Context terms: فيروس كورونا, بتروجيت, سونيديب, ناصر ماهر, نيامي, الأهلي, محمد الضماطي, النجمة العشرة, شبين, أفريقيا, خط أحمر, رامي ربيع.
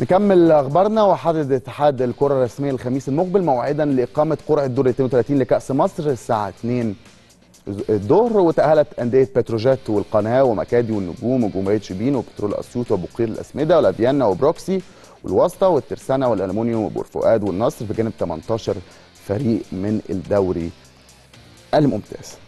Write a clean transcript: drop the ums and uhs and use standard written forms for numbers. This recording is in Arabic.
نكمل اخبارنا. وحدد اتحاد الكره الرسمي الخميس المقبل موعدا لاقامه قرعه دور 32 لكاس مصر الساعه 2 الظهر، وتاهلت انديه بتروجيت والقناه ومكادي والنجوم وجمهوريه شبين وبترول اسيوط وبقير الاسمده والافيانا وبروكسي والواسطه والترسانه والالومنيوم وبور فؤاد والنصر، بجانب 18 فريق من الدوري الممتاز.